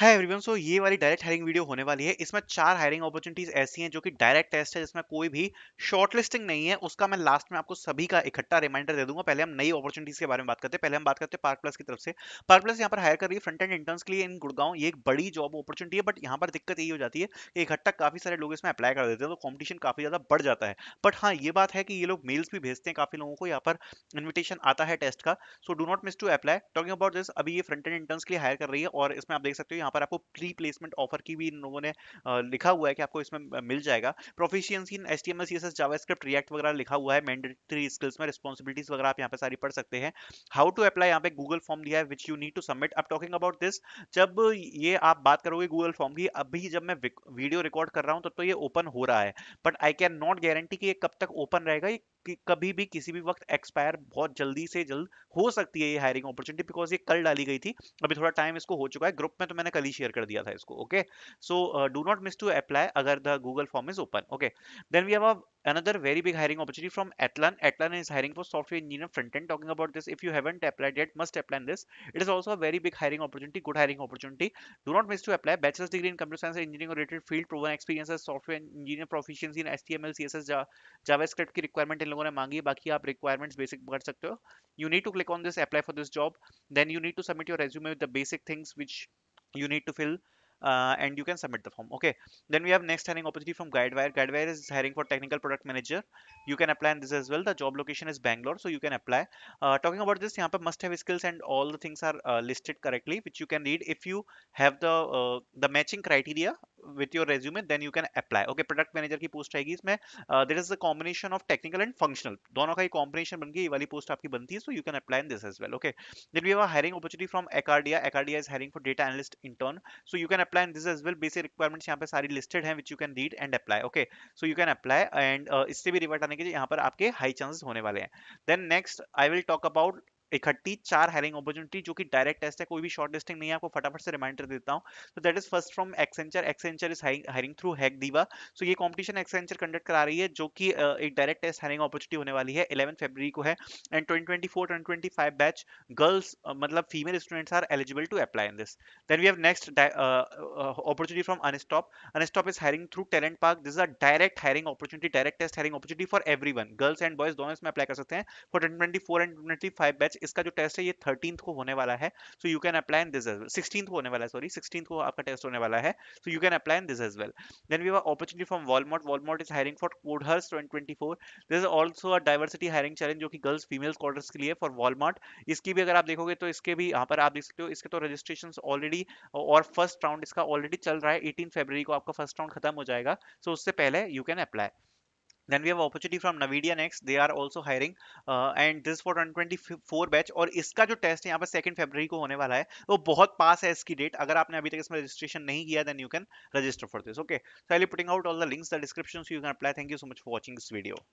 Hi everyone, सो ये वाली direct hiring video होने वाली है। इसमें 4 हायरिंग अपॉर्चुनिटीज ऐसी हैं जो कि डायरेक्ट टेस्ट है, जिसमें कोई भी शॉर्टलिस्टिंग नहीं है। उसका मैं लास्ट में आपको सभी का इकट्ठा रिमाइंडर दे दूंगा। पहले हम नई अपॉर्चुनिटीज के बारे में बात करते हैं। पहले हम बात करते हैं पार्क प्लस की तरफ से। पार्क प्लस यहाँ पर हायर कर रही है फ्रंट एंड इंटर्न्स के लिए इन गुड़गांव। ये एक बड़ी जॉब अपॉर्चुनिटी है, बट यहाँ पर दिक्कत यही हो जाती है कि इकट्ठा काफी सारे लोग इसमें अप्लाई कर देते हैं, तो कॉम्पिटिशन काफी ज्यादा बढ़ जाता है। बट हाँ, ये बात है कि ये लोग मेल्स भी भेजते हैं, काफी लोगों को यहाँ पर इन्विटेशन आता है टेस्ट का। So do not miss to apply. Talking about this, अभी ये फ्रंट एंड इंटर्न्स के लिए हायर कर रही है और इसमें आप देख सकते हो पर आपको प्री प्लेसमेंट ऑफर की भी इन लोगों ने लिखा हुआ है कि आपको इसमें मिल जाएगा। Proficiency in HTML, CSS, JavaScript, React वगैरह लिखा हुआ है। मैंडेटरी स्किल्स में रिस्पांसिबिलिटीज वगैरह आप यहाँ पे सारी पढ़ सकते हैं। हाउ टू अप्लाई यहाँ पे गूगल फॉर्म दिया है which you need to submit. अब टॉकिंग अबाउट दिस, जब ये आप बात करोगे गूगल फॉर्म की, अभी जब मैं वीडियो रिकॉर्ड कर रहा हूँ तब तो ये ओपन हो रहा है, but I can not guarantee कि ये कब तक ओपन रहेगा। ये कि कभी भी किसी भी वक्त एक्सपायर बहुत जल्दी से जल्द हो सकती है ये हायरिंग अपॉर्चुनिटी, बिकॉज ये कल डाली गई थी। अभी थोड़ा टाइम इसको हो चुका है, ग्रुप में तो मैंने कल ही शेयर कर दिया था इसको। Okay, so do not miss to apply अगर the Google form is open. Okay, then we have another very big hiring opportunity from Atlan. Atlan is hiring for software engineer front end. Talking about this, if you haven't applied yet, must apply on this. It is also a very big hiring opportunity, good hiring opportunity. Do not miss to apply. Bachelor's degree in computer science and engineering related field, proven experiences, software engineer proficiency in HTML, CSS, JavaScript की requirement इन लोगों ने मांगी है। बाकी आप requirements basic कर सकते हो। You need to click on this, apply for this job. Then you need to submit your resume with the basic things which you need to fill. And you can submit the form. Okay, then we have next hiring opportunity from Guidewire. Guidewire is hiring for technical product manager. You can apply on this as well. The job location is Bangalore, so you can apply. Talking about this, यहाँ पे must have skills and all the things are listed correctly, which you can read. If you have the matching criteria with your resume, then you can apply. Okay, product manager की post आएगी इसमें। There is a combination of technical and functional, दोनों का ही combination बनके ये वाली post आपकी बनती है, so you can apply in this as well. Okay, then we have a hiring opportunity from Acadia. Acadia is hiring for data analyst intern, so you can apply in this as well. Basic requirements यहाँ पे सारी listed हैं, which you can read and apply. Okay, so you can apply and इससे भी revert आने के लिए यहाँ पर आपके high chances होने वाले हैं. Then next I will talk about इकट्ठी 4 हायरिंग अपॉर्चुनिटी जो कि डायरेक्ट टेस्ट है, कोई भी शॉर्ट लिस्टिंग नहीं है। आपको फटाफट से रिमाइंडर देता हूँ। तो that is first from Accenture. Accenture is hiring through HackDiva. So ये कंपटीशन Accenture कंडक्ट करा रही है, जो कि एक डायरेक्ट टेस्ट हायरिंग अपॉर्चुनिटी होने वाली है। 11 फरवरी को है एंड 2024-2025 बैच गर्ल्स, मतलब female students are eligible to apply in this. Then we have next opportunity from Unstop. Unstop is hiring through talent park. This is a direct hiring opportunity, direct test hiring opportunity for everyone, girls and boys दोनों इसमें apply कर सकते हैं for 2024 and 2025 batch. इसका जो test है ये 13 को होने वाला है, so you can apply in this as well. 16 को होने वाला है, सॉरी 16 को आपका टेस्ट होने वाला है, so you can apply in this as well. Then we have opportunity from Walmart. Walmart is hiring for coders 2024. This is also a diversity hiring challenge जो कि गर्ल्स फीमेल्स कोडर्स के लिए for Walmart। इसकी भी अगर आप देखोगे तो इसके भी यहां पर आप देख सकते हो, इसके तो रजिस्ट्रेशंस ऑलरेडी और फर्स्ट राउंड इसका ऑलरेडी चल रहा है। 18 फरवरी को आपका फर्स्ट राउंड खत्म हो जाएगा, सो उससे पहले you can apply. Then we have opportunity from NVIDIA next. They are also hiring and this for 2024 बैच। और इसका जो टेस्ट है यहाँ पर 2 फरवरी को होने वाला है, वो बहुत पास है इसकी डेट। अगर आपने अभी तक इसमें रजिस्ट्रेशन नहीं किया, then you can register for this. Okay, so I'll be putting out all the links in the description, so you can apply. Thank you so much for watching this video.